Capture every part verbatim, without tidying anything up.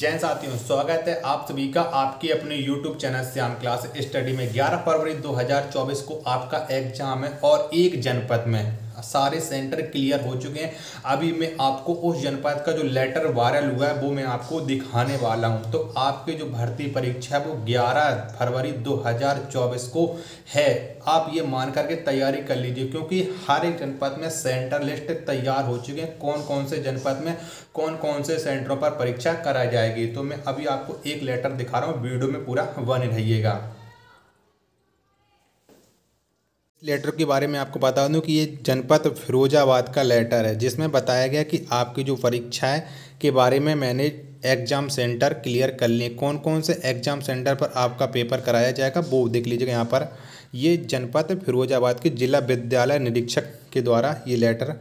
जैन साथियों, स्वागत है आप सभी का आपके अपने YouTube channel Shyam class study में। ग्यारह फरवरी दो हज़ार चौबीस को आपका एग्जाम है और एक जनपद में सारे सेंटर क्लियर हो चुके हैं। अभी मैं आपको उस जनपद का जो लेटर वायरल हुआ है वो मैं आपको दिखाने वाला हूं। तो आपके जो भर्ती परीक्षा है वो ग्यारह फरवरी दो हज़ार चौबीस को है। आप ये मान करके तैयारी कर लीजिए क्योंकि हर एक जनपद में सेंटर लिस्ट तैयार हो चुके हैं, कौन कौन से जनपद में कौन कौन से सेंटरों पर परीक्षा कराई जाएगी। तो मैं अभी आपको एक लेटर दिखा रहा हूँ, वीडियो में पूरा बने रहिएगा। लेटर के बारे में आपको बता दूं कि ये जनपद फिरोजाबाद का लेटर है जिसमें बताया गया कि आपकी जो परीक्षा है के बारे में मैंने एग्जाम सेंटर क्लियर कर लिए, कौन कौन से एग्जाम सेंटर पर आपका पेपर कराया जाएगा वो देख लीजिएगा। यहाँ पर ये जनपद फिरोजाबाद के जिला विद्यालय निरीक्षक के द्वारा ये लेटर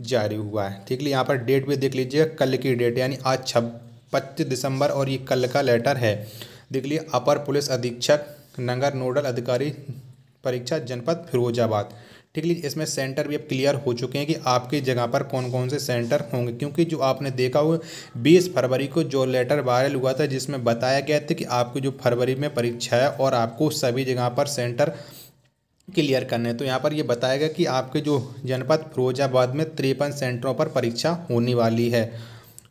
जारी हुआ है, ठीक है। यहाँ पर डेट भी देख लीजिएगा, कल की डेट यानी आज छब्बीस दिसंबर और ये कल का लेटर है, देख लीजिए। अपर पुलिस अधीक्षक नगर नोडल अधिकारी परीक्षा जनपद फिरोजाबाद, ठीक है। इसमें सेंटर भी अब क्लियर हो चुके हैं कि आपकी जगह पर कौन कौन से सेंटर होंगे, क्योंकि जो आपने देखा हुआ बीस फरवरी को जो लेटर वायरल हुआ था जिसमें बताया गया था कि आपकी जो फरवरी में परीक्षा है और आपको सभी जगह पर सेंटर क्लियर करने हैं। तो यहाँ पर यह बताया गया कि आपके जो जनपद फिरोजाबाद में तिरपन सेंटरों पर परीक्षा होने वाली है।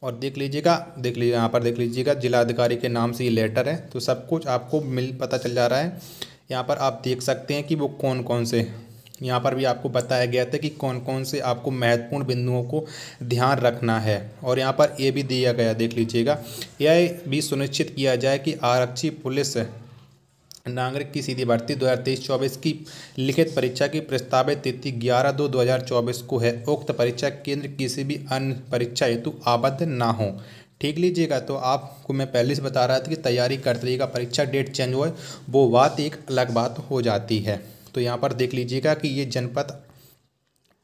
और देख लीजिएगा देख लीजिए यहाँ पर देख लीजिएगा जिलाधिकारी के नाम से ये लेटर है, तो सब कुछ आपको मिल पता चल जा रहा है। यहाँ पर आप देख सकते हैं कि वो कौन कौन से, यहाँ पर भी आपको बताया गया था कि कौन कौन से आपको महत्वपूर्ण बिंदुओं को ध्यान रखना है। और यहाँ पर ये भी दिया गया, देख लीजिएगा, यह भी सुनिश्चित किया जाए कि आरक्षी पुलिस नागरिक की सीधी भर्ती दो हज़ार तेईस चौबीस की लिखित परीक्षा की प्रस्तावित तिथि ग्यारह दो दो हज़ार चौबीस को है। उक्त परीक्षा केंद्र किसी भी अन्य परीक्षा हेतु आबद्ध ना हो, ठीक लीजिएगा। तो आपको मैं पहले से बता रहा था कि तैयारी करते रहिएगा, परीक्षा डेट चेंज हुआ है वो बात एक अलग बात हो जाती है। तो यहाँ पर देख लीजिएगा कि ये जनपद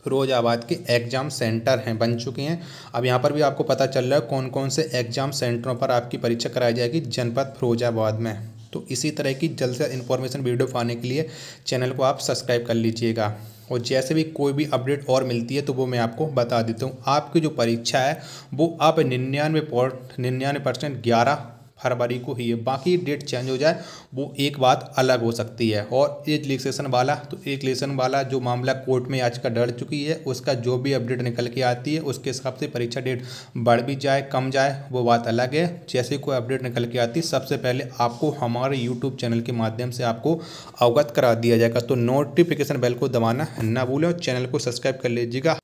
फिरोजाबाद के एग्ज़ाम सेंटर हैं, बन चुके हैं। अब यहाँ पर भी आपको पता चल रहा है कौन कौन से एग्ज़ाम सेंटरों पर आपकी परीक्षा कराई जाएगी जनपद फिरोजाबाद में। तो इसी तरह की जल्द से इन्फॉर्मेशन वीडियो पाने के लिए चैनल को आप सब्सक्राइब कर लीजिएगा और जैसे भी कोई भी अपडेट और मिलती है तो वो मैं आपको बता देता हूँ। आपकी जो परीक्षा है वो आप निन्यानवे पॉइंट निन्यानवे परसेंट ग्यारह फरवरी को ही है, बाकी डेट चेंज हो जाए वो एक बात अलग हो सकती है। और एज रिलैक्सेशन वाला तो एज रिलैक्सेशन वाला जो मामला कोर्ट में आज का डर चुकी है, उसका जो भी अपडेट निकल के आती है उसके हिसाब से परीक्षा डेट बढ़ भी जाए कम जाए वो बात अलग है। जैसे कोई अपडेट निकल के आती है सबसे पहले आपको हमारे यूट्यूब चैनल के माध्यम से आपको अवगत करा दिया जाएगा। तो नोटिफिकेशन बेल को दबाना ना भूलें और चैनल को सब्सक्राइब कर लीजिएगा।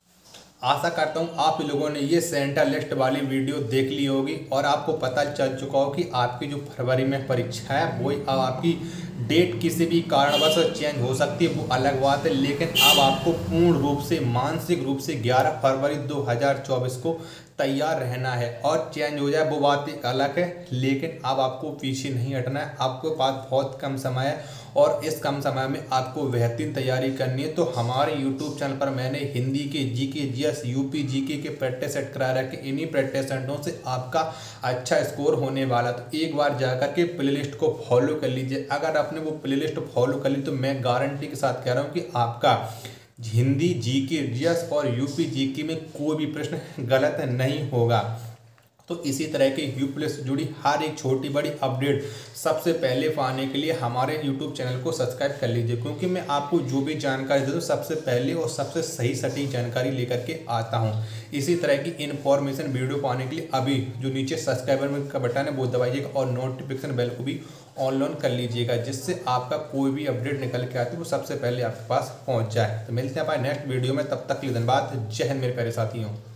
आशा करता हूँ आप लोगों ने ये सेंटर लिस्ट वाली वीडियो देख ली होगी और आपको पता चल चुका हो कि आपकी जो फरवरी में परीक्षा है वो अब आपकी डेट किसी भी कारणवश चेंज हो सकती है वो अलग बात है, लेकिन अब आपको पूर्ण रूप से मानसिक रूप से ग्यारह फरवरी दो हज़ार चौबीस को तैयार रहना है। और चेंज हो जाए वो बात एक अलग है, लेकिन अब आपको पीछे नहीं हटना है। आपके पास बहुत कम समय है और इस कम समय में आपको बेहतरीन तैयारी करनी है। तो हमारे यूट्यूब चैनल पर मैंने हिंदी के G K G S U P G K के प्रैक्टिस सेट करा रखे, इन्हीं प्रैक्टिस सेटों से आपका अच्छा स्कोर होने वाला। तो एक बार जाकर के प्ले लिस्ट को फॉलो कर लीजिए। अगर आपने वो प्ले लिस्ट फॉलो कर ली तो मैं गारंटी के साथ कह रहा हूँ कि आपका Hindi G K G S और यू पी जी के में कोई भी प्रश्न गलत नहीं होगा। तो इसी तरह के यूपीएससी से जुड़ी हर एक छोटी बड़ी अपडेट सबसे पहले पाने के लिए हमारे यूट्यूब चैनल को सब्सक्राइब कर लीजिए, क्योंकि मैं आपको जो भी जानकारी देता हूँ सबसे पहले और सबसे सही सटीक जानकारी लेकर के आता हूँ। इसी तरह की इन्फॉर्मेशन वीडियो पाने के लिए अभी जो नीचे सब्सक्राइबर का बटन है वो दबाइएगा और नोटिफिकेशन बेल को भी ऑनलाइन कर लीजिएगा, जिससे आपका कोई भी अपडेट निकल के आती है वो सबसे पहले आपके पास पहुँच जाए। तो मिलते हैं हमारे नेक्स्ट वीडियो में, तब तक के लिए धन्यवाद। जय हिंद मेरे प्यारे साथियों।